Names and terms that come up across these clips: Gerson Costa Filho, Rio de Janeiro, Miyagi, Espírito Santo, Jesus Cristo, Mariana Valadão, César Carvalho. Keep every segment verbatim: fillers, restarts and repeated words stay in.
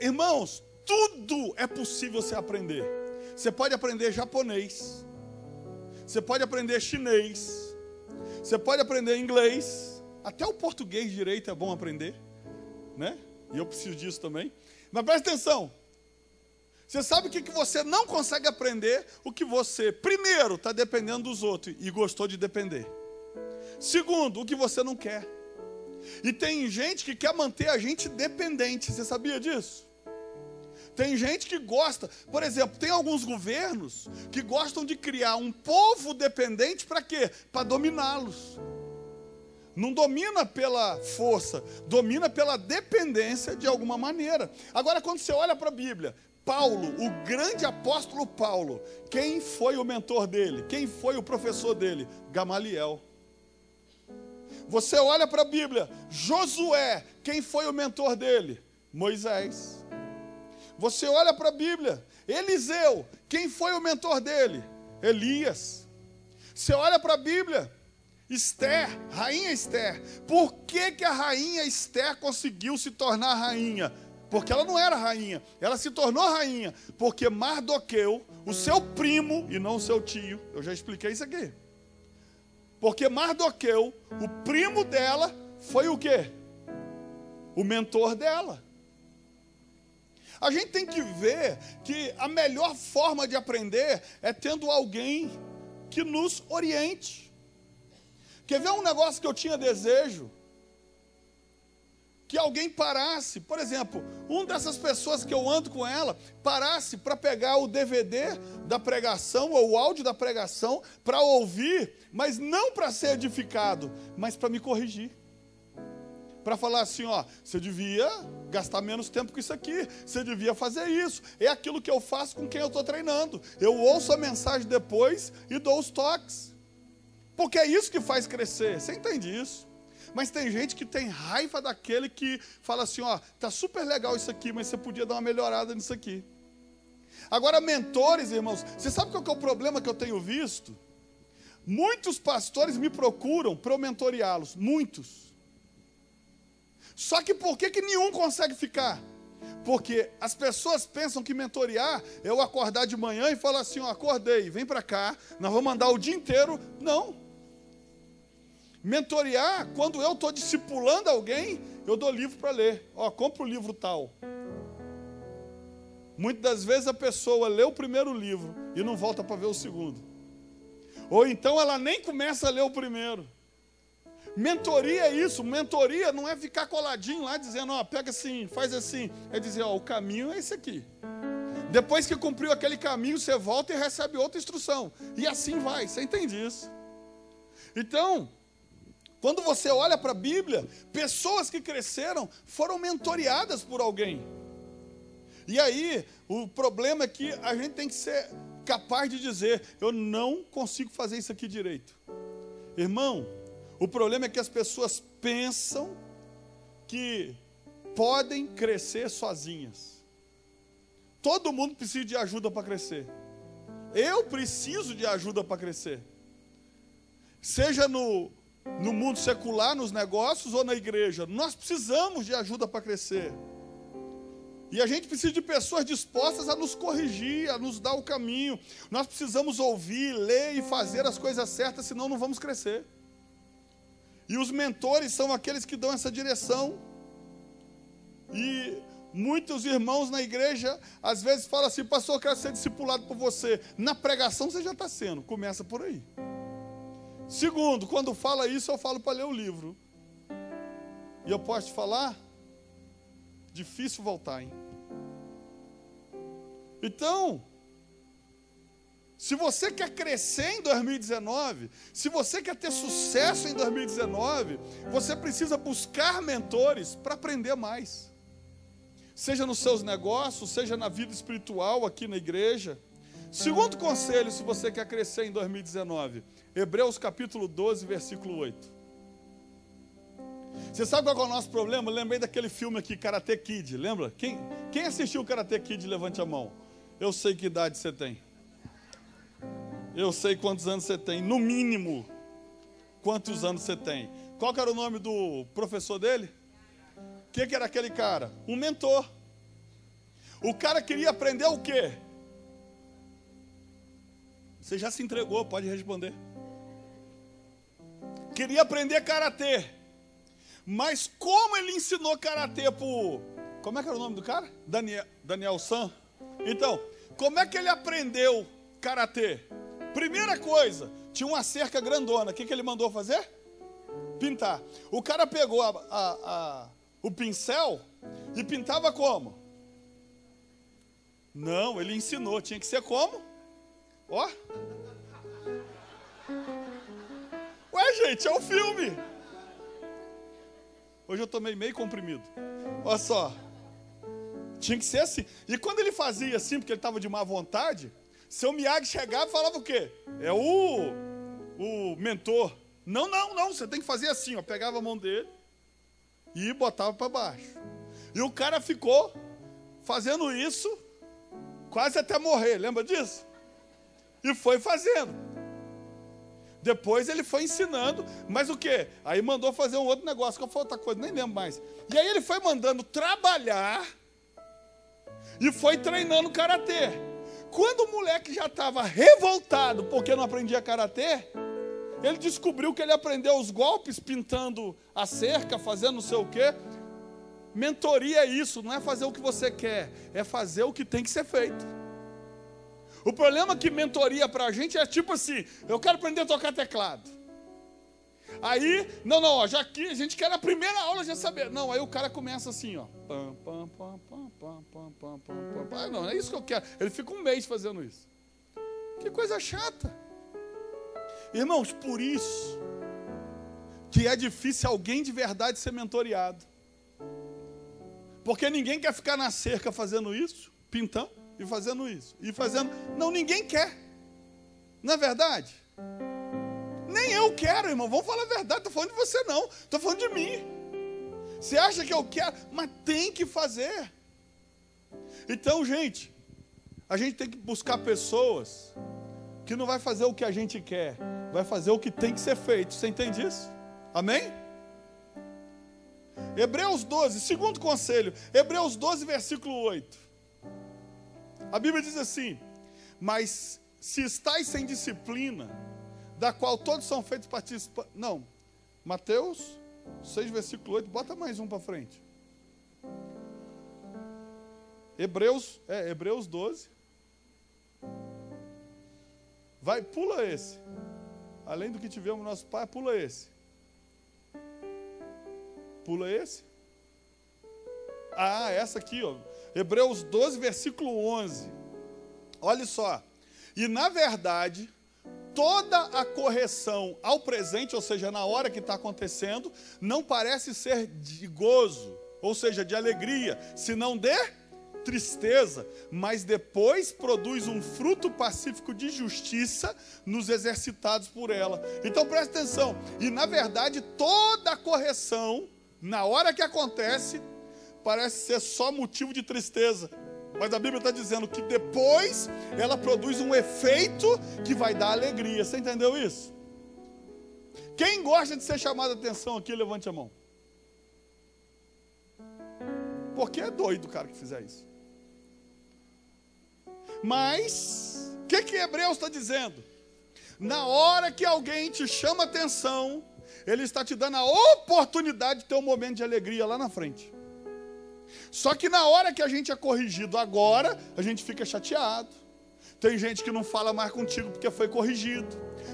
Irmãos, tudo é possível você aprender. Você pode aprender japonês, você pode aprender chinês, você pode aprender inglês, até o português direito é bom aprender, né? E eu preciso disso também. Mas presta atenção, você sabe o que você não consegue aprender? O que você, primeiro, está dependendo dos outros e gostou de depender. Segundo, o que você não quer. E tem gente que quer manter a gente dependente, você sabia disso? Tem gente que gosta, por exemplo, tem alguns governos que gostam de criar um povo dependente para quê? Para dominá-los. Não domina pela força, domina pela dependência de alguma maneira. Agora, quando você olha para a Bíblia, Paulo, o grande apóstolo Paulo, quem foi o mentor dele? Quem foi o professor dele? Gamaliel. Você olha para a Bíblia, Josué, quem foi o mentor dele? Moisés. Você olha para a Bíblia, Eliseu, quem foi o mentor dele? Elias. Você olha para a Bíblia, Esther, rainha Esther. Por que que a rainha Esther conseguiu se tornar rainha? Porque ela não era rainha, ela se tornou rainha, porque Mardoqueu, o seu primo, e não o seu tio, eu já expliquei isso aqui. Porque Mardoqueu, o primo dela, foi o quê? O mentor dela. A gente tem que ver que a melhor forma de aprender é tendo alguém que nos oriente. Quer ver um negócio que eu tinha desejo? Que alguém parasse, por exemplo, uma dessas pessoas que eu ando com ela, parasse para pegar o D V D da pregação, ou o áudio da pregação, para ouvir, mas não para ser edificado, mas para me corrigir. Para falar assim, ó, você devia gastar menos tempo com isso aqui, você devia fazer isso. É aquilo que eu faço com quem eu estou treinando. Eu ouço a mensagem depois e dou os toques. Porque é isso que faz crescer, você entende isso? Mas tem gente que tem raiva daquele que fala assim, ó, tá super legal isso aqui, mas você podia dar uma melhorada nisso aqui. Agora, mentores, irmãos, você sabe qual que é o problema que eu tenho visto? Muitos pastores me procuram para eu mentoreá-los, muitos. Só que por que que nenhum consegue ficar? Porque as pessoas pensam que mentorear é eu acordar de manhã e falar assim, ó, acordei, vem para cá, nós vamos andar o dia inteiro. Não. Mentorear, quando eu estou discipulando alguém, eu dou livro para ler. Ó, compra o livro tal. Muitas das vezes a pessoa lê o primeiro livro e não volta para ver o segundo. Ou então ela nem começa a ler o primeiro. Mentoria é isso. Mentoria não é ficar coladinho lá dizendo, ó, pega assim, faz assim. É dizer, ó, o caminho é esse aqui. Depois que cumpriu aquele caminho, você volta e recebe outra instrução. E assim vai, você entende isso? Então, quando você olha para a Bíblia, pessoas que cresceram foram mentoreadas por alguém. E aí, o problema é que a gente tem que ser capaz de dizer, eu não consigo fazer isso aqui direito. Irmão, o problema é que as pessoas pensam que podem crescer sozinhas. Todo mundo precisa de ajuda para crescer. Eu preciso de ajuda para crescer. Seja no... no mundo secular, nos negócios ou na igreja, nós precisamos de ajuda para crescer. E a gente precisa de pessoas dispostas a nos corrigir, a nos dar o caminho. Nós precisamos ouvir, ler e fazer as coisas certas, senão não vamos crescer. E os mentores são aqueles que dão essa direção. E muitos irmãos na igreja, às vezes falam assim, pastor, eu quero ser discipulado por você. Na pregação você já está sendo, começa por aí. Segundo, quando fala isso, eu falo para ler o livro. E eu posso te falar? Difícil voltar, hein? Então, se você quer crescer em dois mil e dezenove, se você quer ter sucesso em dois mil e dezenove, você precisa buscar mentores para aprender mais. Seja nos seus negócios, seja na vida espiritual aqui na igreja. Segundo conselho, se você quer crescer em dois mil e dezenove, Hebreus capítulo doze, versículo oito. Você sabe qual é o nosso problema? Eu lembrei daquele filme aqui, Karate Kid, lembra? Quem, quem assistiu o Karate Kid, levante a mão. Eu sei que idade você tem. Eu sei quantos anos você tem, no mínimo, quantos anos você tem. Qual que era o nome do professor dele? O que, que era aquele cara? Um mentor. O cara queria aprender o quê? Você já se entregou, pode responder. Queria aprender karatê. Mas como ele ensinou karatê pro... Como é que era o nome do cara? Daniel, Daniel San. Então, como é que ele aprendeu karatê? Primeira coisa, tinha uma cerca grandona. O que, que ele mandou fazer? Pintar. O cara pegou a, a, a, o pincel e pintava como? Não, ele ensinou. Tinha que ser como? Ó, oh. Ué, gente, é um filme. Hoje eu tomei meio comprimido. Olha só. Tinha que ser assim. E quando ele fazia assim, porque ele estava de má vontade, seu Miyagi chegava e falava o quê? É o, o mentor. Não, não, não, você tem que fazer assim, ó. Pegava a mão dele e botava para baixo. E o cara ficou fazendo isso quase até morrer, lembra disso? E foi fazendo. Depois ele foi ensinando, mas o quê? Aí mandou fazer um outro negócio, que foi outra coisa, nem lembro mais. E aí ele foi mandando trabalhar e foi treinando karatê. Quando o moleque já estava revoltado porque não aprendia karatê, ele descobriu que ele aprendeu os golpes pintando a cerca, fazendo não sei o quê. Mentoria é isso, não é fazer o que você quer, é fazer o que tem que ser feito. O problema é que mentoria para a gente é tipo assim, eu quero aprender a tocar teclado. Aí, não, não, ó, já que a gente quer na primeira aula já saber. Não, aí o cara começa assim, ó. Pam, pam, pam, pam, pam, pam, pam, pam, pam. Não, não é isso que eu quero. Ele fica um mês fazendo isso. Que coisa chata. Irmãos, por isso que é difícil alguém de verdade ser mentoreado. Porque ninguém quer ficar na cerca fazendo isso, pintando. E fazendo isso, e fazendo... Não, ninguém quer. Não é verdade? Nem eu quero, irmão. Vamos falar a verdade. Estou falando de você, não. Estou falando de mim. Você acha que eu quero? Mas tem que fazer. Então, gente, a gente tem que buscar pessoas que não vai fazer o que a gente quer, vai fazer o que tem que ser feito. Você entende isso? Amém? Hebreus doze, segundo conselho. Hebreus doze, versículo oito. A Bíblia diz assim: mas se estáis sem disciplina, da qual todos são feitos participantes... Não, Mateus seis, versículo oito, bota mais um para frente. Hebreus, é, Hebreus doze. Vai, pula esse. Além do que tivemos nosso Pai, pula esse. Pula esse. Ah, essa aqui, ó. Hebreus doze, versículo onze. Olha só. E na verdade, toda a correção ao presente, ou seja, na hora que está acontecendo, não parece ser de gozo, ou seja, de alegria, senão de tristeza, mas depois produz um fruto pacífico de justiça nos exercitados por ela. Então presta atenção. E na verdade, toda a correção, na hora que acontece, parece ser só motivo de tristeza, mas a Bíblia está dizendo que depois ela produz um efeito que vai dar alegria. Você entendeu isso? Quem gosta de ser chamado a atenção aqui, levante a mão. Porque é doido o cara que fizer isso. Mas o que que Hebreus está dizendo? Na hora que alguém te chama a atenção, ele está te dando a oportunidade de ter um momento de alegria lá na frente. Só que na hora que a gente é corrigido agora, a gente fica chateado. Tem gente que não fala mais contigo porque foi corrigido.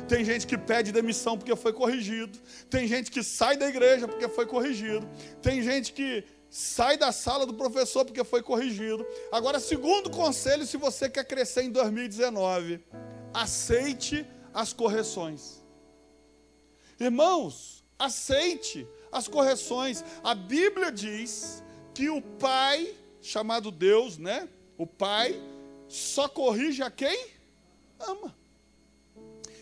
Tem gente que pede demissão porque foi corrigido. Tem gente que sai da igreja porque foi corrigido. Tem gente que sai da sala do professor porque foi corrigido. Agora, segundo conselho, se você quer crescer em dois mil e dezenove, aceite as correções. Irmãos, aceite as correções. A Bíblia diz... que o Pai, chamado Deus, né? O Pai só corrige a quem ama.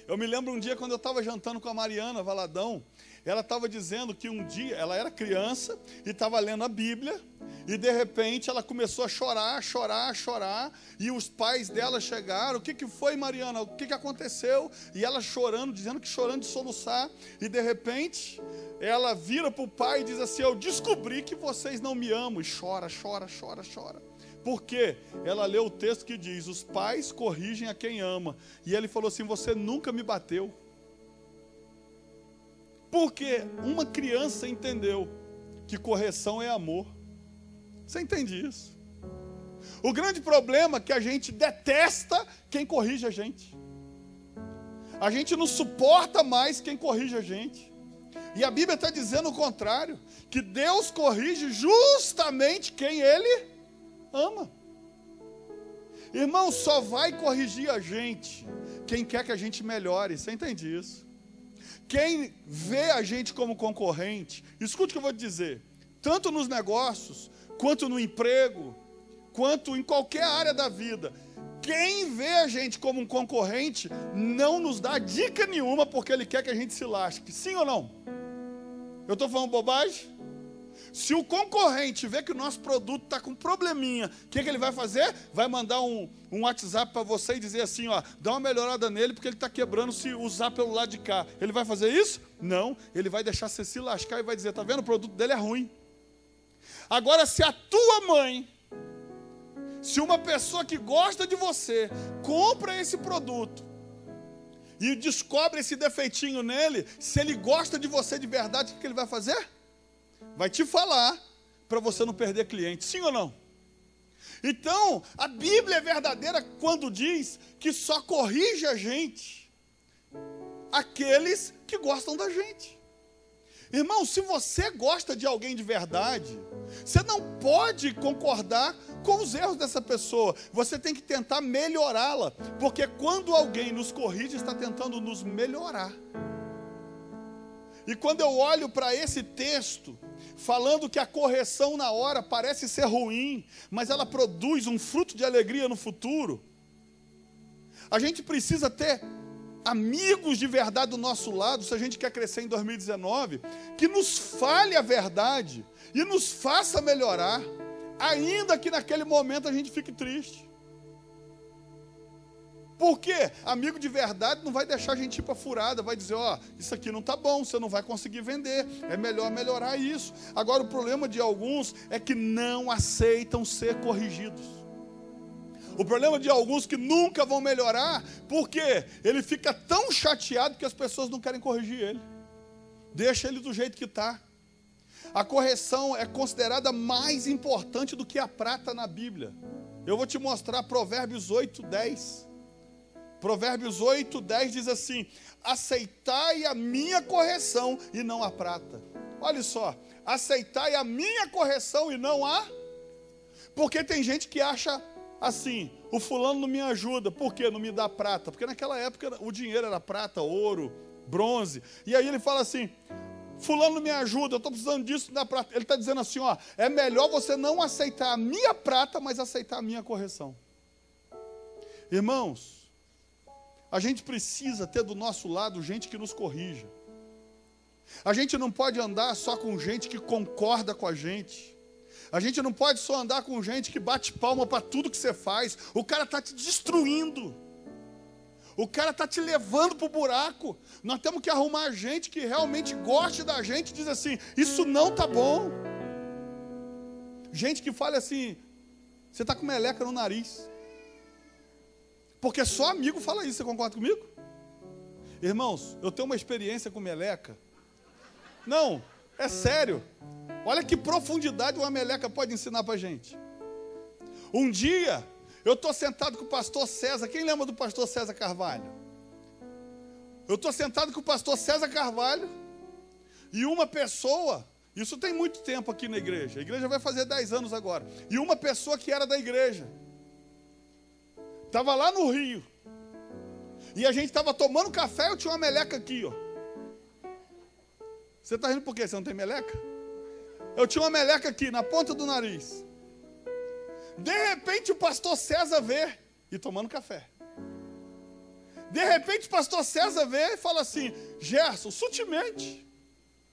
Eu me lembro um dia quando eu estava jantando com a Mariana Valadão, ela estava dizendo que um dia, ela era criança e estava lendo a Bíblia, e de repente ela começou a chorar, chorar, chorar, e os pais dela chegaram, o que, que foi, Mariana? O que, que aconteceu? E ela chorando, dizendo que chorando de soluçar, e de repente... ela vira para o pai e diz assim: eu descobri que vocês não me amam. E chora, chora, chora, chora. Por quê? Ela leu o texto que diz, os pais corrigem a quem ama. E ele falou assim, você nunca me bateu. Porque uma criança entendeu que correção é amor. Você entende isso? O grande problema é que a gente detesta quem corrige a gente. A gente não suporta mais quem corrige a gente. E a Bíblia está dizendo o contrário, que Deus corrige justamente quem Ele ama. Irmão, só vai corrigir a gente quem quer que a gente melhore. Você entende isso? Quem vê a gente como concorrente, escute o que eu vou te dizer, tanto nos negócios, quanto no emprego, quanto em qualquer área da vida, quem vê a gente como um concorrente não nos dá dica nenhuma, porque ele quer que a gente se lasque. Sim ou não? Eu estou falando bobagem? Se o concorrente vê que o nosso produto está com probleminha, o que, que ele vai fazer? Vai mandar um, um WhatsApp para você e dizer assim, ó, dá uma melhorada nele porque ele está quebrando se usar pelo lado de cá. Ele vai fazer isso? Não. Ele vai deixar você se lascar e vai dizer, tá vendo? O produto dele é ruim. Agora, se a tua mãe, se uma pessoa que gosta de você compra esse produto e descobre esse defeitinho nele, se ele gosta de você de verdade, o que, que ele vai fazer? Vai te falar para você não perder cliente, sim ou não? Então, a Bíblia é verdadeira quando diz que só corrige a gente aqueles que gostam da gente. Irmão, se você gosta de alguém de verdade, você não pode concordar com os erros dessa pessoa. Você tem que tentar melhorá-la, porque quando alguém nos corrige, está tentando nos melhorar. E quando eu olho para esse texto, falando que a correção na hora parece ser ruim, mas ela produz um fruto de alegria no futuro, a gente precisa ter amigos de verdade do nosso lado, se a gente quer crescer em dois mil e dezenove, que nos fale a verdade e nos faça melhorar, ainda que naquele momento a gente fique triste. Por quê? Amigo de verdade não vai deixar a gente ir para furada, vai dizer, ó, isso aqui não está bom, você não vai conseguir vender, é melhor melhorar isso. Agora, o problema de alguns é que não aceitam ser corrigidos. O problema de alguns que nunca vão melhorar, porque ele fica tão chateado que as pessoas não querem corrigir ele. Deixa ele do jeito que está. A correção é considerada mais importante do que a prata na Bíblia. Eu vou te mostrar Provérbios oito, dez. Provérbios oito, dez diz assim, aceitai a minha correção e não a prata. Olha só, aceitai a minha correção e não a... Porque tem gente que acha assim, o fulano não me ajuda, por quê? Não me dá prata. Porque naquela época o dinheiro era prata, ouro, bronze. E aí ele fala assim, fulano não me ajuda, eu estou precisando disso, da prata. Ele está dizendo assim, ó, é melhor você não aceitar a minha prata, mas aceitar a minha correção. Irmãos, a gente precisa ter do nosso lado gente que nos corrija. A gente não pode andar só com gente que concorda com a gente. A gente não pode só andar com gente que bate palma para tudo que você faz. O cara está te destruindo. O cara está te levando para o buraco. Nós temos que arrumar gente que realmente goste da gente e diz assim, isso não está bom. Gente que fala assim, você está com meleca no nariz. Porque só amigo fala isso, você concorda comigo? Irmãos, eu tenho uma experiência com meleca. Não, é sério. Olha que profundidade uma meleca pode ensinar pra gente. Um dia, eu estou sentado com o pastor César. Quem lembra do pastor César Carvalho? Eu estou sentado com o pastor César Carvalho. E uma pessoa, isso tem muito tempo aqui na igreja. A igreja vai fazer dez anos agora. E uma pessoa que era da igreja. Estava lá no Rio. E a gente estava tomando café e eu tinha uma meleca aqui, ó. Você está rindo por quê? Você não tem meleca? Eu tinha uma meleca aqui, na ponta do nariz. De repente o pastor César vê, e tomando café. De repente o pastor César vê e fala assim, Gerson, sutilmente,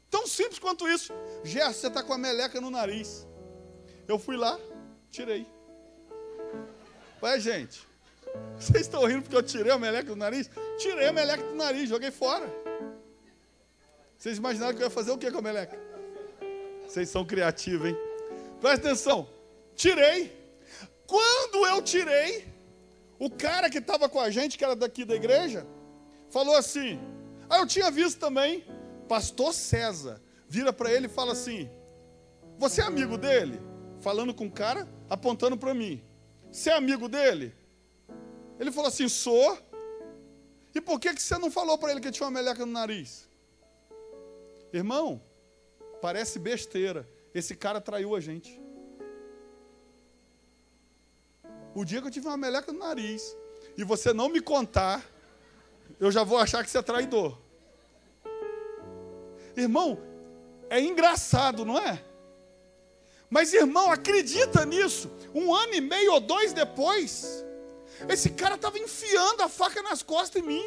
tão simples quanto isso. Gerson, você está com a meleca no nariz. Eu fui lá, tirei. Ué, gente. Vocês estão rindo porque eu tirei a meleca do nariz? Tirei a meleca do nariz, joguei fora. Vocês imaginaram que eu ia fazer o que com a meleca? Vocês são criativos, hein? Presta atenção. Tirei. Quando eu tirei, o cara que estava com a gente, que era daqui da igreja, falou assim, ah, eu tinha visto também, pastor César, vira para ele e fala assim, você é amigo dele? Falando com o cara, apontando para mim, você é amigo dele? Ele falou assim, sou. E por que, que você não falou para ele que tinha uma meleca no nariz? Irmão, parece besteira, esse cara traiu a gente. O dia que eu tive uma meleca no nariz e você não me contar, eu já vou achar que você é traidor. Irmão, é engraçado, não é? Mas, irmão, acredita nisso. Um ano e meio ou dois depois, esse cara estava enfiando a faca nas costas em mim.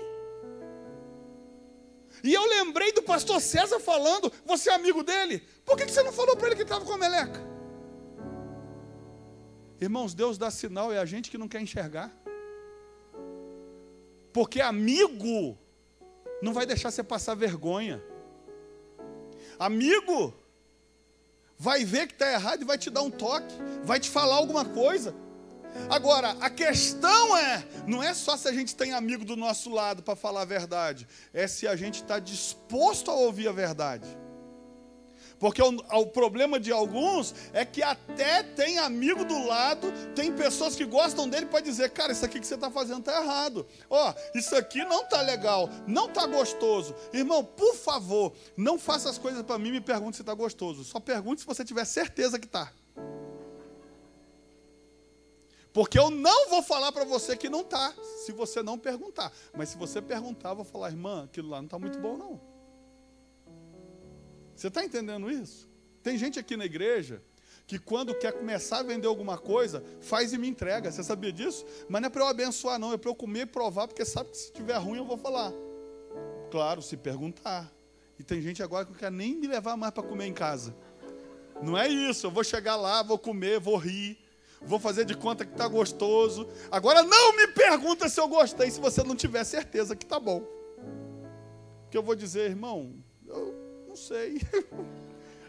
E eu lembrei do pastor César falando, você é amigo dele? Por que você não falou para ele que estava com a meleca? Irmãos, Deus dá sinal, é a gente que não quer enxergar. Porque amigo não vai deixar você passar vergonha. Amigo vai ver que está errado e vai te dar um toque, vai te falar alguma coisa. Agora, a questão é, não é só se a gente tem amigo do nosso lado para falar a verdade, é se a gente está disposto a ouvir a verdade. Porque o, o problema de alguns é que até tem amigo do lado, tem pessoas que gostam dele para dizer, cara, isso aqui que você está fazendo está errado. Ó, oh, isso aqui não está legal, não está gostoso. Irmão, por favor, não faça as coisas para mim e me pergunte se está gostoso. Só pergunte se você tiver certeza que está. Porque eu não vou falar para você que não está, se você não perguntar. Mas se você perguntar, eu vou falar, irmã, aquilo lá não está muito bom não. Você está entendendo isso? Tem gente aqui na igreja que quando quer começar a vender alguma coisa, faz e me entrega. Você sabia disso? Mas não é para eu abençoar não, é para eu comer e provar, porque sabe que se estiver ruim eu vou falar. Claro, se perguntar. E tem gente agora que não quer nem me levar mais para comer em casa. Não é isso, eu vou chegar lá, vou comer, vou rir. Vou fazer de conta que está gostoso. Agora não me pergunta se eu gostei, se você não tiver certeza que está bom. Porque eu vou dizer, irmão, eu não sei.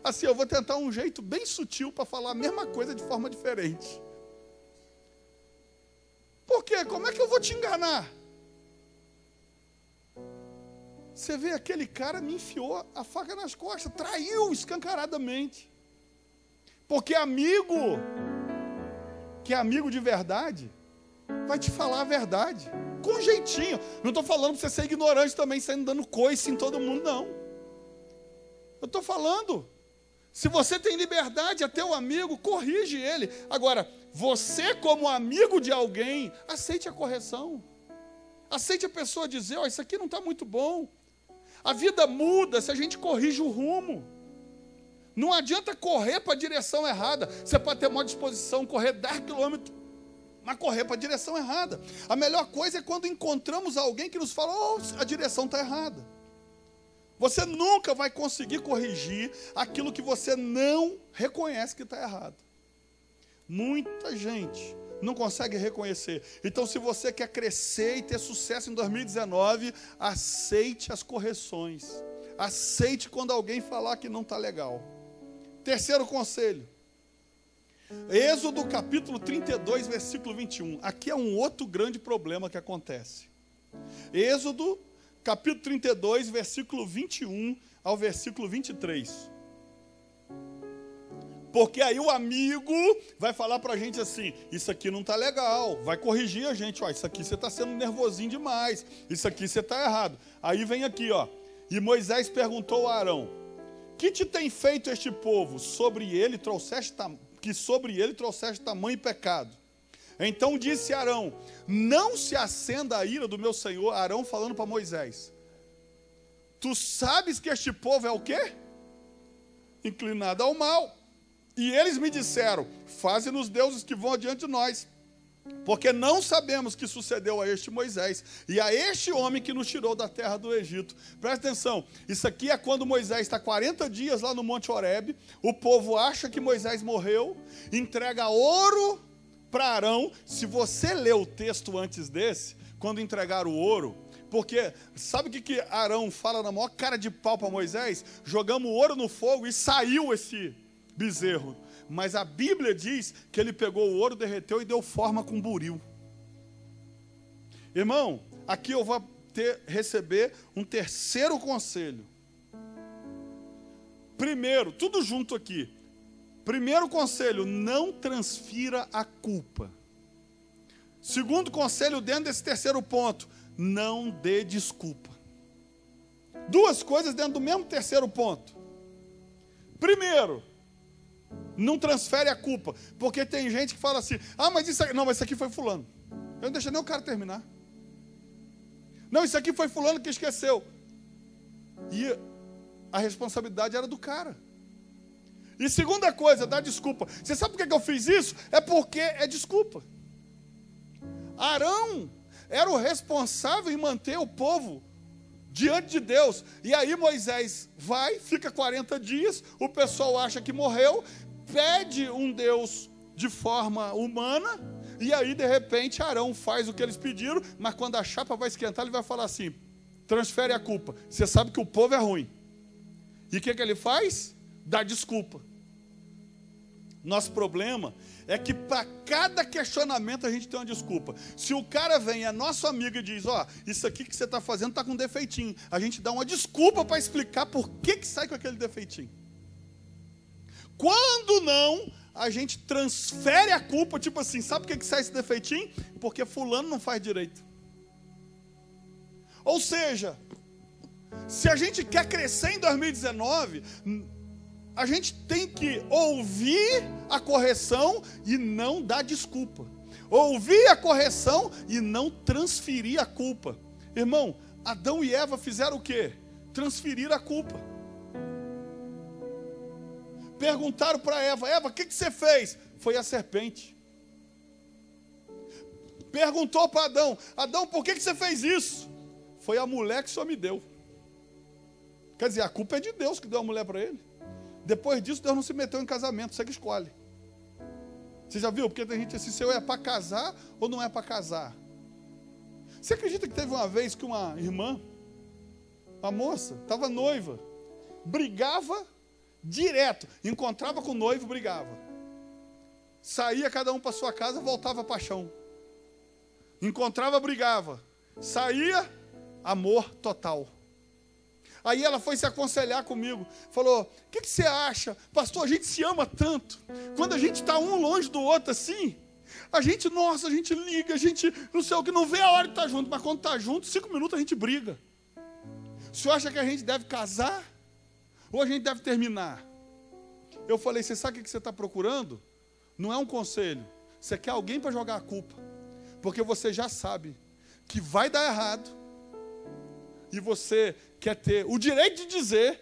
Assim, eu vou tentar um jeito bem sutil para falar a mesma coisa de forma diferente. Por quê? Como é que eu vou te enganar? Você vê, aquele cara me enfiou a faca nas costas, traiu escancaradamente. Porque amigo... que é amigo de verdade, vai te falar a verdade, com jeitinho. Não estou falando para você ser ignorante também, saindo dando coice em todo mundo, não. Eu estou falando, se você tem liberdade, é teu amigo, corrige ele. Agora, você como amigo de alguém, aceite a correção. Aceite a pessoa dizer, ó, oh, isso aqui não está muito bom. A vida muda se a gente corrige o rumo. Não adianta correr para a direção errada. Você pode ter maior disposição, correr dez quilômetros, mas correr para a direção errada. A melhor coisa é quando encontramos alguém que nos fala, oh, a direção está errada. Você nunca vai conseguir corrigir aquilo que você não reconhece que está errado. Muita gente não consegue reconhecer. Então, se você quer crescer e ter sucesso em dois mil e dezenove, aceite as correções. Aceite quando alguém falar que não está legal. Terceiro conselho, Êxodo capítulo trinta e dois, versículo vinte e um, aqui é um outro grande problema que acontece, Êxodo capítulo trinta e dois, versículo vinte e um ao versículo vinte e três, porque aí o amigo vai falar para a gente assim, isso aqui não está legal, vai corrigir a gente, ó, isso aqui você está sendo nervosinho demais, isso aqui você está errado, aí vem aqui, ó, e Moisés perguntou a Arão, que te tem feito este povo? Sobre ele trouxeste, que sobre ele trouxeste tamanho pecado. Então disse Arão, não se acenda a ira do meu Senhor. Arão falando para Moisés, tu sabes que este povo é o quê? Inclinado ao mal. E eles me disseram, faze-nos deuses que vão adiante de nós, porque não sabemos que sucedeu a este Moisés e a este homem que nos tirou da terra do Egito. Presta atenção, isso aqui é quando Moisés está quarenta dias lá no Monte Horebe, o povo acha que Moisés morreu, entrega ouro para Arão. Se você ler o texto antes desse, quando entregaram o ouro, porque sabe o que, que Arão fala na maior cara de pau para Moisés? Jogamos o ouro no fogo e saiu esse bezerro. Mas a Bíblia diz que ele pegou o ouro, derreteu e deu forma com buril. Irmão, aqui eu vou ter, receber um terceiro conselho. Primeiro, tudo junto aqui. Primeiro conselho, não transfira a culpa. Segundo conselho, dentro desse terceiro ponto, não dê desculpa. Duas coisas dentro do mesmo terceiro ponto. Primeiro, não transfere a culpa, porque tem gente que fala assim: ah, mas isso aqui, não, mas isso aqui foi fulano. Eu não deixo nem o cara terminar. Não, isso aqui foi fulano que esqueceu. E a responsabilidade era do cara. E segunda coisa, dá desculpa. Você sabe por que eu fiz isso? É porque é desculpa. Arão era o responsável em manter o povo diante de Deus. E aí Moisés vai, fica quarenta dias, o pessoal acha que morreu, pede um Deus de forma humana, e aí de repente Arão faz o que eles pediram, mas quando a chapa vai esquentar, ele vai falar assim: transfere a culpa, você sabe que o povo é ruim. E o que, que ele faz? Dá desculpa. Nosso problema é que para cada questionamento a gente tem uma desculpa. Se o cara vem, é nosso amigo, e diz: ó, oh, isso aqui que você está fazendo está com defeitinho, a gente dá uma desculpa para explicar por que, que sai com aquele defeitinho. Quando não, a gente transfere a culpa, tipo assim: sabe por que, que sai esse defeitinho? Porque fulano não faz direito. Ou seja, se a gente quer crescer em dois mil e dezenove... a gente tem que ouvir a correção e não dar desculpa. Ouvir a correção e não transferir a culpa. Irmão, Adão e Eva fizeram o quê? Transferir a culpa. Perguntaram para Eva: Eva, o que, que você fez? Foi a serpente. Perguntou para Adão: Adão, por que, que você fez isso? Foi a mulher que só me deu. Quer dizer, a culpa é de Deus que deu a mulher para ele. Depois disso, Deus não se meteu em casamento, você que escolhe. Você já viu? Porque tem gente assim: se eu é para casar ou não é para casar. Você acredita que teve uma vez que uma irmã, uma moça, estava noiva, brigava direto, encontrava com o noivo, brigava. Saía cada um para sua casa, voltava paixão. Encontrava, brigava. Saía, amor total. Aí ela foi se aconselhar comigo, falou: o que, que você acha? Pastor, a gente se ama tanto, quando a gente está um longe do outro assim, a gente, nossa, a gente liga, a gente não sei o que, não vê a hora de estar junto, mas quando está junto, cinco minutos a gente briga. O senhor acha que a gente deve casar? Ou a gente deve terminar? Eu falei: você sabe o que você está procurando? Não é um conselho, você quer alguém para jogar a culpa, porque você já sabe que vai dar errado, e você quer ter o direito de dizer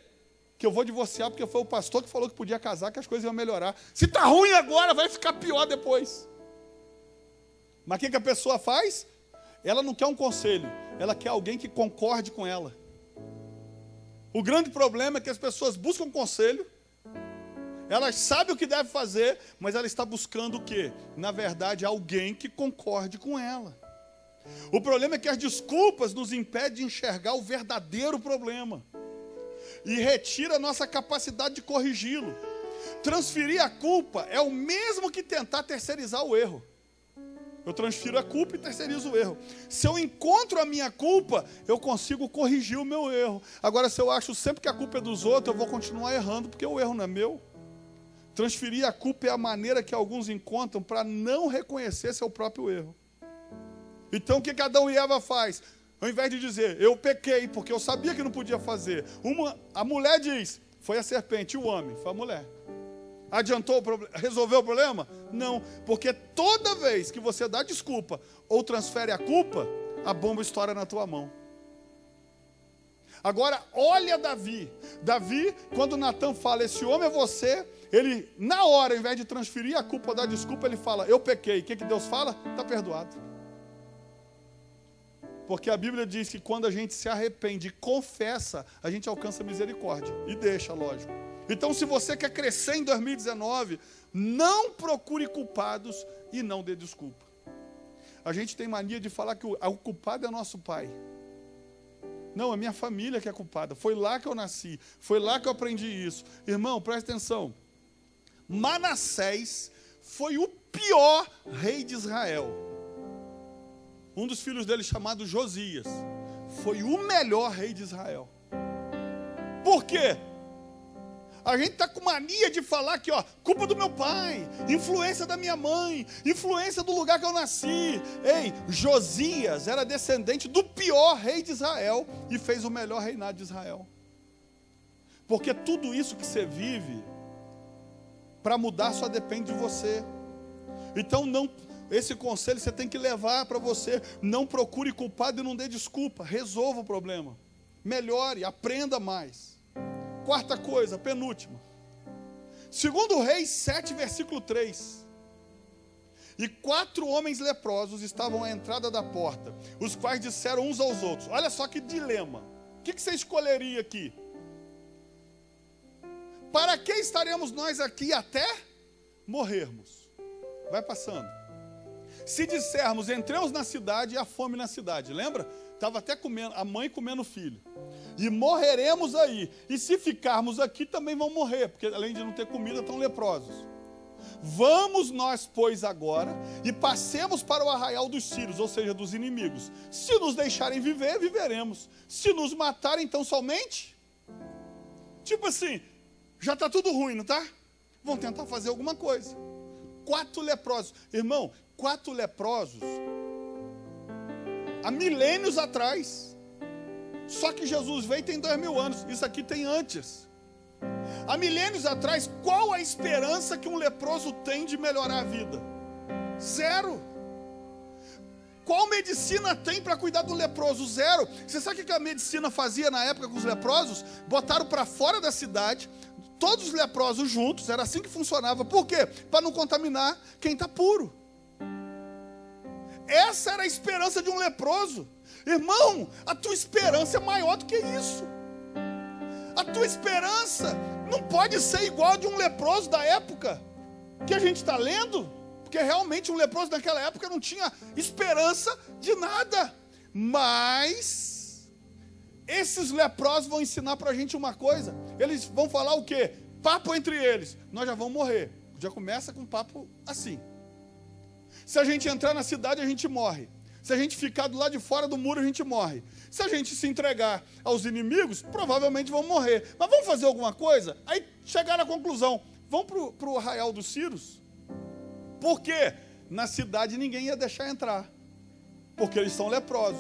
que eu vou divorciar porque foi o pastor que falou que podia casar, que as coisas iam melhorar. Se está ruim agora, vai ficar pior depois. Mas o que, que a pessoa faz? Ela não quer um conselho, ela quer alguém que concorde com ela. O grande problema é que as pessoas buscam conselho, elas sabem o que deve fazer, mas ela está buscando o quê? Na verdade, alguém que concorde com ela. O problema é que as desculpas nos impedem de enxergar o verdadeiro problema e retira a nossa capacidade de corrigi-lo. Transferir a culpa é o mesmo que tentar terceirizar o erro. Eu transfiro a culpa e terceirizo o erro. Se eu encontro a minha culpa, eu consigo corrigir o meu erro. Agora, se eu acho sempre que a culpa é dos outros, eu vou continuar errando, porque o erro não é meu. Transferir a culpa é a maneira que alguns encontram para não reconhecer seu próprio erro. Então o que Adão e Eva faz? Ao invés de dizer: eu pequei porque eu sabia que não podia fazer, uma, a mulher diz: foi a serpente. O homem: foi a mulher. Adiantou o problema? Resolveu o problema? Não, porque toda vez que você dá desculpa ou transfere a culpa, a bomba estoura na tua mão. Agora olha Davi. Davi, quando Natan fala: esse homem é você, ele na hora, ao invés de transferir a culpa ou dar desculpa, ele fala: eu pequei. O que, que Deus fala? Está perdoado. Porque a Bíblia diz que quando a gente se arrepende e confessa, a gente alcança misericórdia. E deixa, lógico. Então, se você quer crescer em dois mil e dezenove, não procure culpados e não dê desculpa. A gente tem mania de falar que o culpado é nosso pai. Não, é minha família que é culpada. Foi lá que eu nasci, foi lá que eu aprendi isso. Irmão, presta atenção. Manassés foi o pior rei de Israel. Um dos filhos dele, chamado Josias, foi o melhor rei de Israel. Por quê? A gente está com mania de falar que, ó, culpa do meu pai, influência da minha mãe, influência do lugar que eu nasci. Ei, Josias era descendente do pior rei de Israel e fez o melhor reinado de Israel. Porque tudo isso que você vive, para mudar só depende de você. Então não, esse conselho você tem que levar para você. Não procure culpado e não dê desculpa. Resolva o problema. Melhore, aprenda mais. Quarta coisa, penúltima. Segundo Reis sete, versículo três. E quatro homens leprosos estavam à entrada da porta, os quais disseram uns aos outros. Olha só que dilema. O que você escolheria aqui? Para que estaremos nós aqui até morrermos? Vai passando. Se dissermos, entremos na cidade e há fome na cidade. Lembra? Estava até comendo, a mãe comendo o filho. E morreremos aí. E se ficarmos aqui, também vão morrer, porque além de não ter comida, estão leprosos. Vamos nós, pois, agora, e passemos para o arraial dos sírios, ou seja, dos inimigos. Se nos deixarem viver, viveremos. Se nos matarem, então somente... Tipo assim, já está tudo ruim, não está? Vão tentar fazer alguma coisa. Quatro leprosos. Irmão, quatro leprosos... há milênios atrás, só que Jesus veio tem dois mil anos, isso aqui tem antes, há milênios atrás. Qual a esperança que um leproso tem de melhorar a vida? Zero. Qual medicina tem para cuidar do leproso? Zero. Você sabe o que a medicina fazia na época com os leprosos? Botaram para fora da cidade, todos os leprosos juntos, era assim que funcionava. Por quê? Para não contaminar quem está puro. Essa era a esperança de um leproso. Irmão, a tua esperança é maior do que isso. A tua esperança não pode ser igual a de um leproso da época que a gente está lendo, porque realmente um leproso naquela época não tinha esperança de nada. Mas esses leprosos vão ensinar para a gente uma coisa. Eles vão falar o quê? Papo entre eles. Nós já vamos morrer. Já começa com um papo assim. Se a gente entrar na cidade, a gente morre. Se a gente ficar do lado de fora do muro, a gente morre. Se a gente se entregar aos inimigos, provavelmente vão morrer. Mas vamos fazer alguma coisa? Aí chegaram à conclusão. Vamos para o arraial dos sírios? Por quê? Na cidade ninguém ia deixar entrar. Porque eles são leprosos.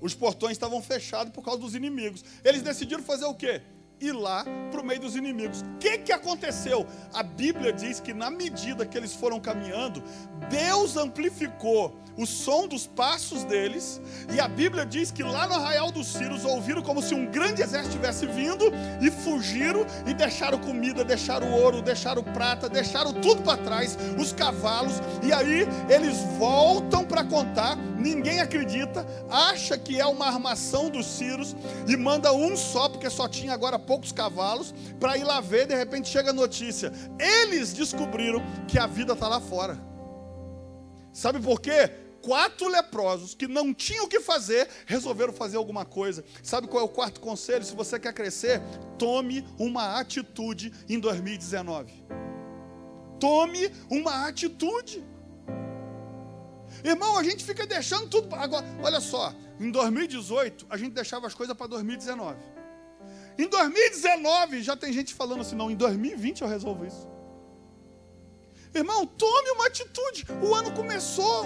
Os portões estavam fechados por causa dos inimigos. Eles decidiram fazer o quê? Ir lá para o meio dos inimigos. O que, que aconteceu? A Bíblia diz que na medida que eles foram caminhando, Deus amplificou o som dos passos deles, e a Bíblia diz que lá no arraial dos sírios ouviram como se um grande exército estivesse vindo, e fugiram, e deixaram comida, deixaram ouro, deixaram prata, deixaram tudo para trás, os cavalos. E aí eles voltam para contar, ninguém acredita, acha que é uma armação dos sírios, e manda um só, porque só tinha agora poucos cavalos, para ir lá ver. De repente chega a notícia, eles descobriram que a vida está lá fora. Sabe por quê? Quatro leprosos que não tinham o que fazer, resolveram fazer alguma coisa. Sabe qual é o quarto conselho? Se você quer crescer, tome uma atitude em dois mil e dezenove. Tome uma atitude. Irmão, a gente fica deixando tudo... Agora, olha só, em dois mil e dezoito, a gente deixava as coisas para dois mil e dezenove. Em dois mil e dezenove, já tem gente falando assim, não, em dois mil e vinte eu resolvo isso. Irmão, tome uma atitude, o ano começou.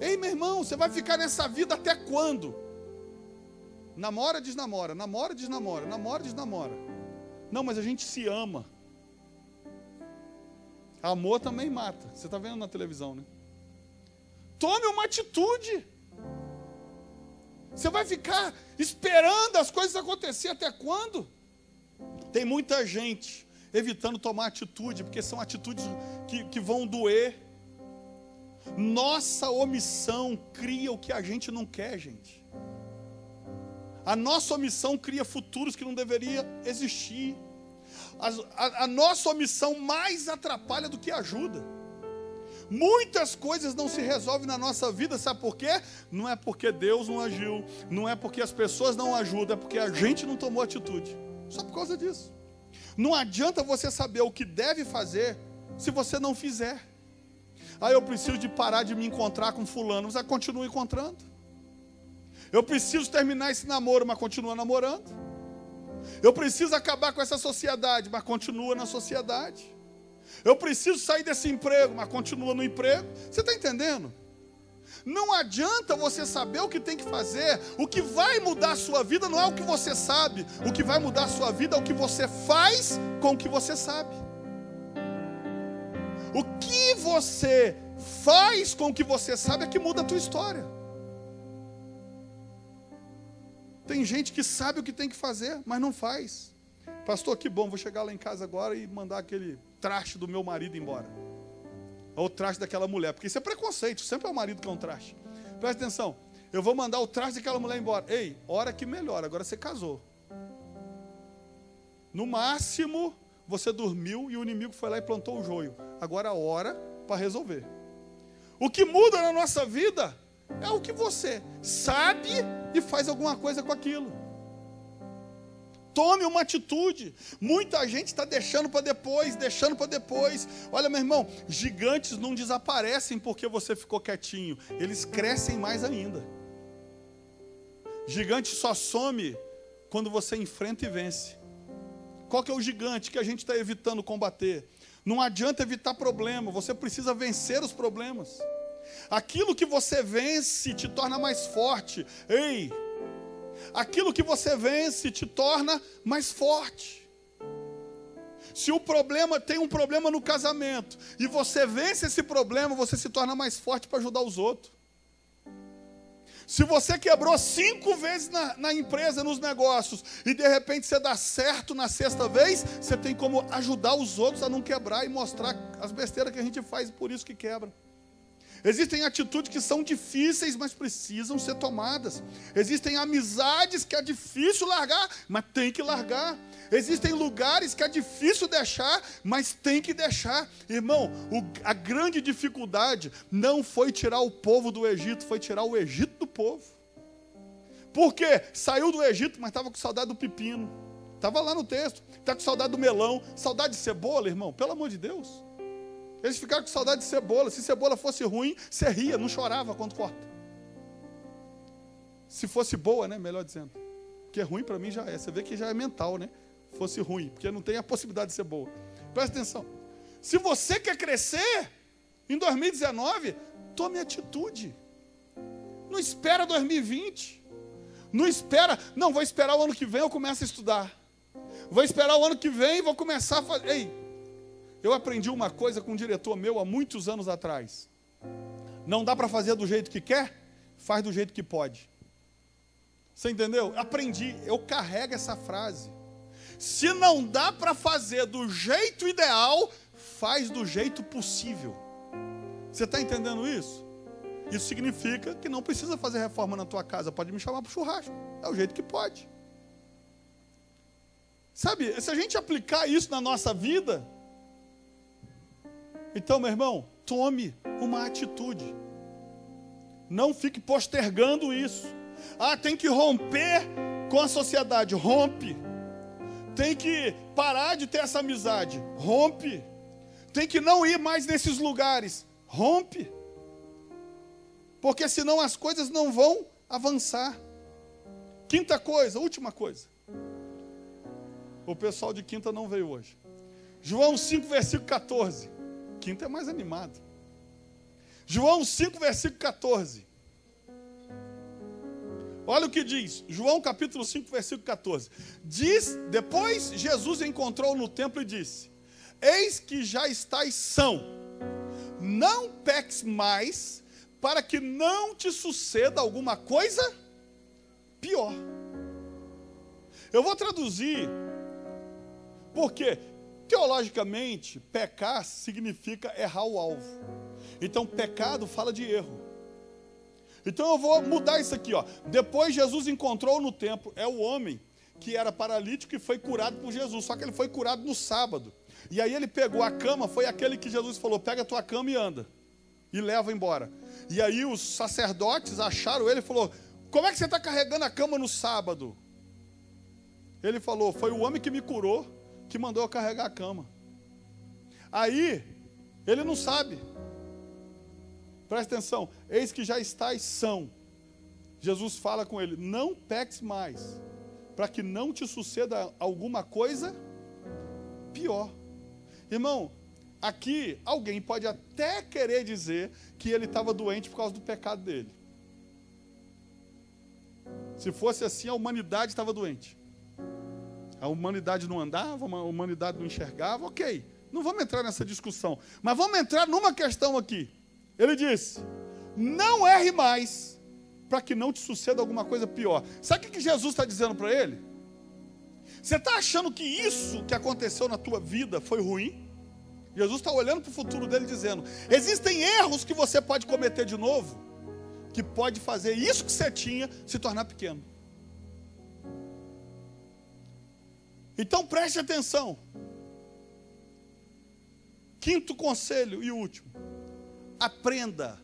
Ei, meu irmão, você vai ficar nessa vida até quando? Namora, desnamora, namora, desnamora, namora, desnamora. Não, mas a gente se ama. Amor também mata, você está vendo na televisão, né? Tome uma atitude. Você vai ficar esperando as coisas acontecer até quando? Tem muita gente evitando tomar atitude, porque são atitudes que, que vão doer. Nossa omissão cria o que a gente não quer, gente. A nossa omissão cria futuros que não deveria existir. A, a, a nossa omissão mais atrapalha do que ajuda. Muitas coisas não se resolvem na nossa vida, sabe por quê? Não é porque Deus não agiu, não é porque as pessoas não ajudam, é porque a gente não tomou atitude. Só por causa disso. Não adianta você saber o que deve fazer se você não fizer. Ah, eu preciso de parar de me encontrar com fulano, mas continua encontrando. Eu preciso terminar esse namoro, mas continua namorando. Eu preciso acabar com essa sociedade, mas continua na sociedade. Eu preciso sair desse emprego, mas continua no emprego. Você está entendendo? Não adianta você saber o que tem que fazer. O que vai mudar a sua vida não é o que você sabe. O que vai mudar a sua vida é o que você faz com o que você sabe. O que você faz com o que você sabe é que muda a tua história. Tem gente que sabe o que tem que fazer, mas não faz. Pastor, que bom, vou chegar lá em casa agora e mandar aquele traste do meu marido embora. Ou o traste daquela mulher, porque isso é preconceito, sempre é o marido que é um traste. Presta atenção, eu vou mandar o traste daquela mulher embora. Ei, hora que melhora, agora você casou. No máximo, você dormiu e o inimigo foi lá e plantou o joio. Agora a hora para resolver. O que muda na nossa vida é o que você sabe e faz alguma coisa com aquilo. Tome uma atitude. Muita gente está deixando para depois, deixando para depois. Olha, meu irmão, gigantes não desaparecem porque você ficou quietinho. Eles crescem mais ainda. Gigante só some quando você enfrenta e vence. Qual que é o gigante que a gente está evitando combater? Não adianta evitar problema, você precisa vencer os problemas. Aquilo que você vence te torna mais forte. Ei! Aquilo que você vence te torna mais forte. Se o problema tem um problema no casamento e você vence esse problema, você se torna mais forte para ajudar os outros. Se você quebrou cinco vezes na, na empresa, nos negócios, e de repente você dá certo na sexta vez, você tem como ajudar os outros a não quebrar e mostrar as besteiras que a gente faz, por isso que quebra. Existem atitudes que são difíceis, mas precisam ser tomadas. Existem amizades que é difícil largar, mas tem que largar. Existem lugares que é difícil deixar, mas tem que deixar. Irmão, o, a grande dificuldade não foi tirar o povo do Egito, foi tirar o Egito do povo. Por quê? Saiu do Egito, mas estava com saudade do pepino. Estava lá no texto. Está com saudade do melão, saudade de cebola, irmão, pelo amor de Deus. Eles ficaram com saudade de cebola. Se cebola fosse ruim, você ria, não chorava quando corta. Se fosse boa, né? Melhor dizendo. Porque ruim para mim já é. Você vê que já é mental, né? Fosse ruim, porque não tem a possibilidade de ser boa. Presta atenção. Se você quer crescer, em dois mil e dezenove, tome atitude. Não espera dois mil e vinte. Não espera. Não, vou esperar o ano que vem, eu começo a estudar. Vou esperar o ano que vem, vou começar a fazer... Ei! Eu aprendi uma coisa com um diretor meu há muitos anos atrás. Não dá para fazer do jeito que quer, faz do jeito que pode. Você entendeu? Aprendi, eu carrego essa frase. Se não dá para fazer do jeito ideal, faz do jeito possível. Você está entendendo isso? Isso significa que não precisa fazer reforma na tua casa, pode me chamar para o churrasco, é o jeito que pode. Sabe, se a gente aplicar isso na nossa vida... Então, meu irmão, tome uma atitude. Não fique postergando isso. Ah, tem que romper com a sociedade. Rompe. Tem que parar de ter essa amizade. Rompe. Tem que não ir mais nesses lugares. Rompe. Porque senão as coisas não vão avançar. Quinta coisa, última coisa. O pessoal de quinta não veio hoje. João cinco, versículo quatorze. Quinto é mais animado. João cinco, versículo quatorze. Olha o que diz. João capítulo cinco, versículo quatorze. Diz, depois Jesus encontrou no templo e disse: eis que já estáis são. Não peques mais, para que não te suceda alguma coisa pior. Eu vou traduzir. Por quê? Teologicamente, pecar significa errar o alvo. Então, pecado fala de erro. Então, eu vou mudar isso aqui, ó. Depois, Jesus encontrou no templo, é o homem que era paralítico e foi curado por Jesus. Só que ele foi curado no sábado. E aí, ele pegou a cama, foi aquele que Jesus falou, pega a tua cama e anda. E leva embora. E aí, os sacerdotes acharam ele e falou, como é que você está carregando a cama no sábado? Ele falou, foi o homem que me curou, que mandou eu carregar a cama. Aí, ele não sabe. Presta atenção. Eis que já estáis são. Jesus fala com ele, não peques mais, para que não te suceda alguma coisa pior. Irmão, aqui alguém pode até querer dizer que ele estava doente por causa do pecado dele. Se fosse assim, a humanidade estava doente. A humanidade não andava, a humanidade não enxergava, ok. Não vamos entrar nessa discussão, mas vamos entrar numa questão aqui. Ele disse, não erre mais, para que não te suceda alguma coisa pior. Sabe o que Jesus está dizendo para ele? Você está achando que isso que aconteceu na tua vida foi ruim? Jesus está olhando para o futuro dele dizendo, existem erros que você pode cometer de novo, que pode fazer isso que você tinha se tornar pequeno. Então preste atenção. Quinto conselho e último. Aprenda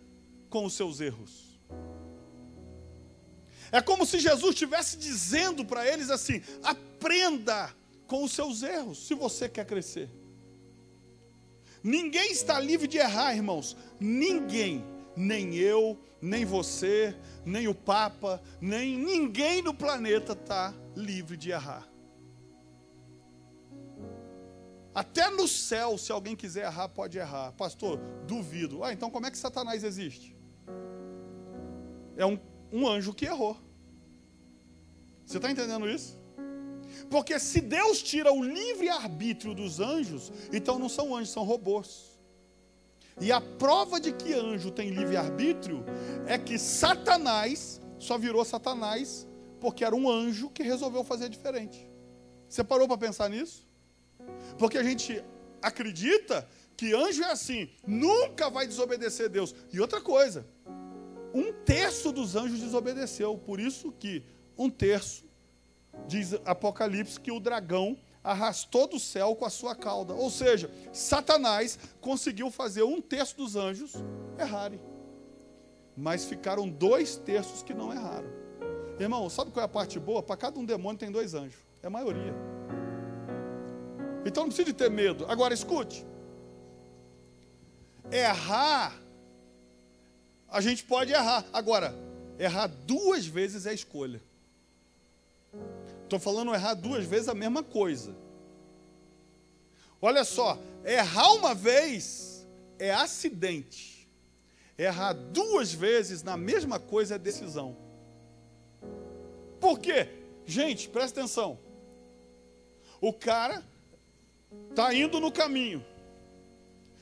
com os seus erros. É como se Jesus estivesse dizendo para eles assim, aprenda com os seus erros, se você quer crescer. Ninguém está livre de errar, irmãos. Ninguém, nem eu, nem você, nem o Papa, nem ninguém no planeta está livre de errar. Até no céu, se alguém quiser errar, pode errar. Pastor, duvido. Ah, então como é que Satanás existe? É um, um anjo que errou. Você está entendendo isso? Porque se Deus tira o livre-arbítrio dos anjos, então não são anjos, são robôs. E a prova de que anjo tem livre-arbítrio é que Satanás só virou Satanás porque era um anjo que resolveu fazer diferente. Você parou para pensar nisso? Porque a gente acredita que anjo é assim, nunca vai desobedecer a Deus. E outra coisa, um terço dos anjos desobedeceu, por isso que um terço, diz Apocalipse, que o dragão arrastou do céu com a sua cauda. Ou seja, Satanás conseguiu fazer um terço dos anjos errarem, mas ficaram dois terços que não erraram. Irmão, sabe qual é a parte boa? Para cada um demônio tem dois anjos, é a maioria. Então não precisa de ter medo. Agora escute. Errar, a gente pode errar. Agora, errar duas vezes é escolha. Estou falando errar duas vezes a mesma coisa. Olha só, errar uma vez é acidente. Errar duas vezes na mesma coisa é decisão. Por quê? Gente, presta atenção. O cara está indo no caminho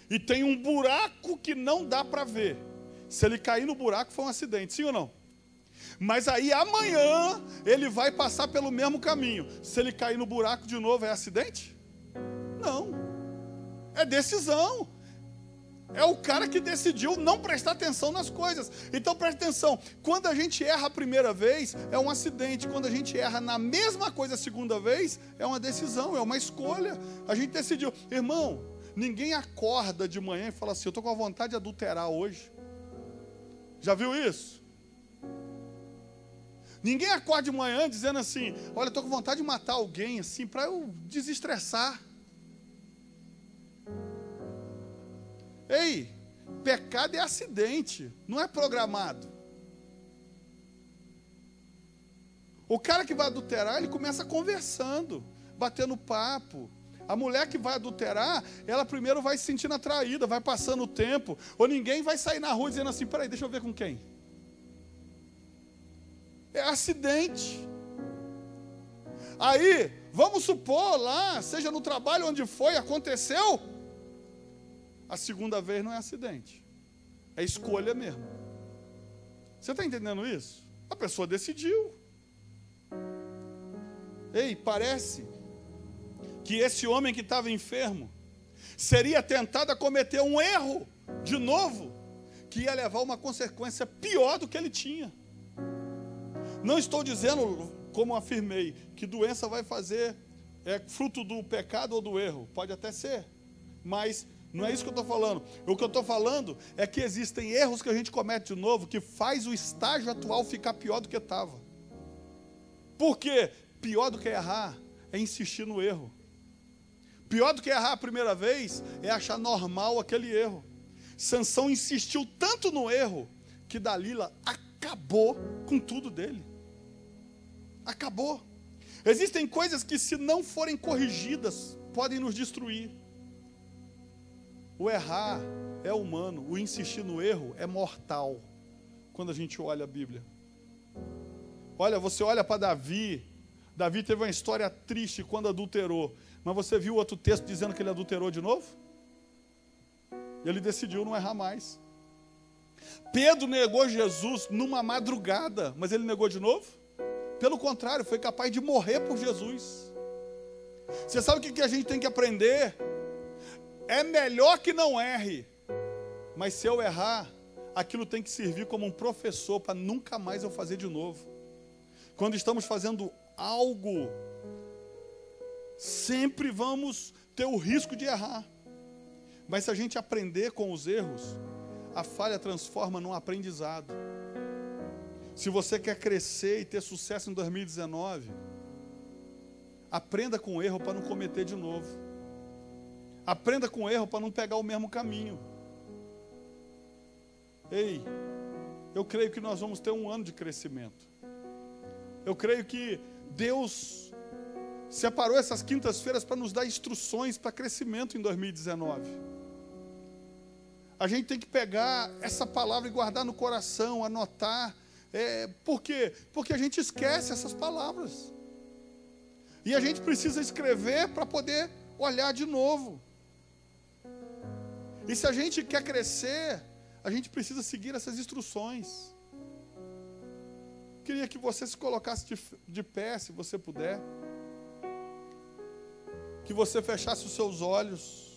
e tem um buraco que não dá para ver. Se ele cair no buraco foi um acidente, sim ou não? Mas aí amanhã ele vai passar pelo mesmo caminho. Se ele cair no buraco de novo é acidente? Não, é decisão. É o cara que decidiu não prestar atenção nas coisas. Então presta atenção, quando a gente erra a primeira vez é um acidente, quando a gente erra na mesma coisa a segunda vez é uma decisão, é uma escolha. A gente decidiu. Irmão, ninguém acorda de manhã e fala assim, eu estou com a vontade de adulterar hoje. Já viu isso? Ninguém acorda de manhã dizendo assim, olha, eu estou com vontade de matar alguém assim para eu desestressar. Ei, pecado é acidente, não é programado. O cara que vai adulterar, ele começa conversando, batendo papo. A mulher que vai adulterar, ela primeiro vai se sentindo atraída, vai passando o tempo. Ou ninguém vai sair na rua dizendo assim, peraí, deixa eu ver com quem. É acidente. Aí, vamos supor lá, seja no trabalho, onde foi, aconteceu. A segunda vez não é acidente, é escolha mesmo. Você está entendendo isso? A pessoa decidiu. Ei, parece que esse homem que estava enfermo seria tentado a cometer um erro de novo, que ia levar uma consequência pior do que ele tinha. Não estou dizendo, como afirmei, que doença vai fazer é fruto do pecado ou do erro. Pode até ser, mas não é isso que eu estou falando. O que eu estou falando é que existem erros que a gente comete de novo que faz o estágio atual ficar pior do que estava. Por quê? Pior do que errar é insistir no erro. Pior do que errar a primeira vez é achar normal aquele erro. Sansão insistiu tanto no erro que Dalila acabou com tudo dele. Acabou. Existem coisas que, se não forem corrigidas, podem nos destruir. O errar é humano, o insistir no erro é mortal. Quando a gente olha a Bíblia, olha, você olha para Davi. Davi teve uma história triste quando adulterou, mas você viu outro texto dizendo que ele adulterou de novo? Ele decidiu não errar mais. Pedro negou Jesus numa madrugada, mas ele negou de novo? Pelo contrário, foi capaz de morrer por Jesus. Você sabe o que a gente tem que aprender? É melhor que não erre, mas se eu errar, aquilo tem que servir como um professor para nunca mais eu fazer de novo. Quando estamos fazendo algo, sempre vamos ter o risco de errar. Mas se a gente aprender com os erros, a falha transforma num aprendizado. Se você quer crescer e ter sucesso em dois mil e dezenove, aprenda com o erro para não cometer de novo. Aprenda com o erro para não pegar o mesmo caminho. Ei, eu creio que nós vamos ter um ano de crescimento. Eu creio que Deus separou essas quintas-feiras para nos dar instruções para crescimento em dois mil e dezenove. A gente tem que pegar essa palavra e guardar no coração, anotar. É, por quê? Porque a gente esquece essas palavras. E a gente precisa escrever para poder olhar de novo. E se a gente quer crescer, a gente precisa seguir essas instruções. Queria que você se colocasse de, de pé, se você puder. Que você fechasse os seus olhos.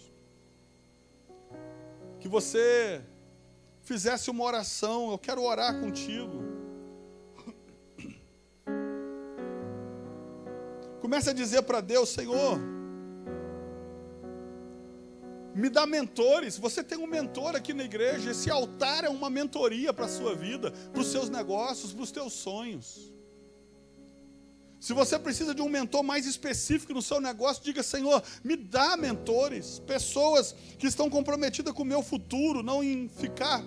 Que você fizesse uma oração. Eu quero orar contigo. Comece a dizer para Deus: Senhor, me dá mentores. Você tem um mentor aqui na igreja. Esse altar é uma mentoria para a sua vida, para os seus negócios, para os teus sonhos. Se você precisa de um mentor mais específico no seu negócio, diga: Senhor, me dá mentores, pessoas que estão comprometidas com o meu futuro, não em ficar,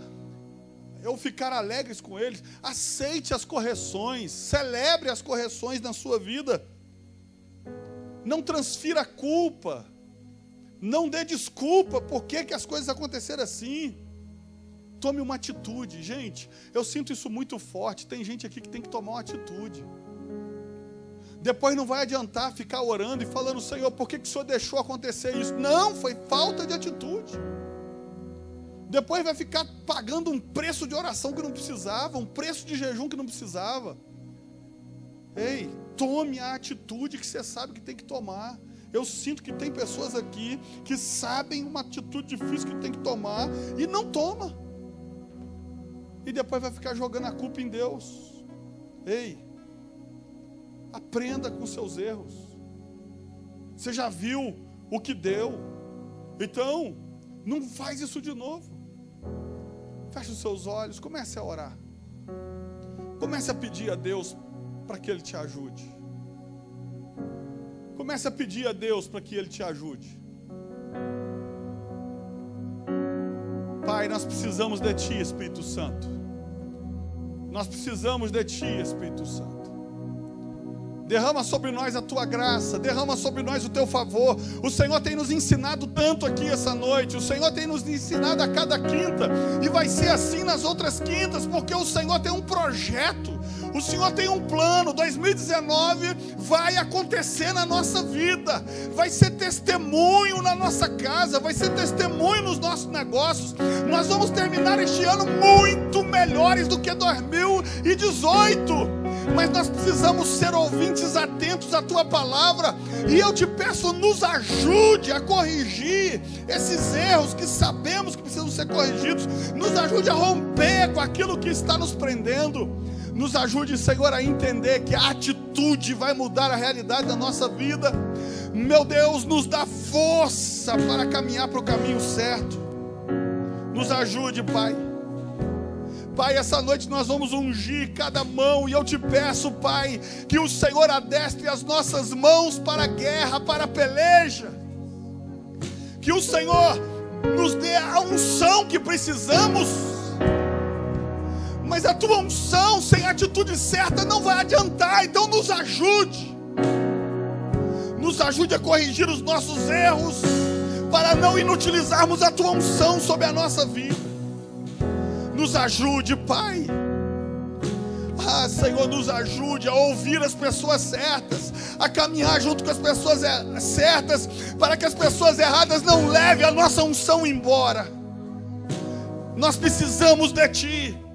eu ficar alegres com eles. Aceite as correções, celebre as correções na sua vida. Não transfira a culpa. Não dê desculpa por que que as coisas aconteceram assim. Tome uma atitude. Gente, eu sinto isso muito forte. Tem gente aqui que tem que tomar uma atitude. Depois não vai adiantar ficar orando e falando: Senhor, por que que o Senhor deixou acontecer isso? Não, foi falta de atitude. Depois vai ficar pagando um preço de oração que não precisava, um preço de jejum que não precisava. Ei, tome a atitude que você sabe que tem que tomar. Eu sinto que tem pessoas aqui que sabem uma atitude difícil que tem que tomar e não toma. E depois vai ficar jogando a culpa em Deus. Ei, aprenda com seus erros. Você já viu o que deu. Então, não faz isso de novo. Feche os seus olhos, comece a orar. Comece a pedir a Deus para que Ele te ajude. Comece a pedir a Deus para que Ele te ajude. Pai, nós precisamos de Ti, Espírito Santo. Nós precisamos de Ti, Espírito Santo. Derrama sobre nós a Tua graça. Derrama sobre nós o Teu favor. O Senhor tem nos ensinado tanto aqui essa noite. O Senhor tem nos ensinado a cada quinta. E vai ser assim nas outras quintas, porque o Senhor tem um projeto. O Senhor tem um plano. Dois mil e dezenove vai acontecer na nossa vida, vai ser testemunho na nossa casa, vai ser testemunho nos nossos negócios. Nós vamos terminar este ano muito melhores do que dois mil e dezoito, mas nós precisamos ser ouvintes atentos à Tua palavra, e eu te peço, nos ajude a corrigir esses erros que sabemos que precisam ser corrigidos, nos ajude a romper com aquilo que está nos prendendo. Nos ajude, Senhor, a entender que a atitude vai mudar a realidade da nossa vida. Meu Deus, nos dá força para caminhar para o caminho certo. Nos ajude, Pai. Pai, essa noite nós vamos ungir cada mão, e eu te peço, Pai, que o Senhor adestre as nossas mãos para a guerra, para a peleja, que o Senhor nos dê a unção que precisamos, mas a tua unção sem a atitude certa não vai adiantar. Então nos ajude, nos ajude a corrigir os nossos erros, para não inutilizarmos a tua unção sobre a nossa vida. Nos ajude, Pai. Ah, Senhor, nos ajude a ouvir as pessoas certas, a caminhar junto com as pessoas certas, para que as pessoas erradas não levem a nossa unção embora. Nós precisamos de Ti.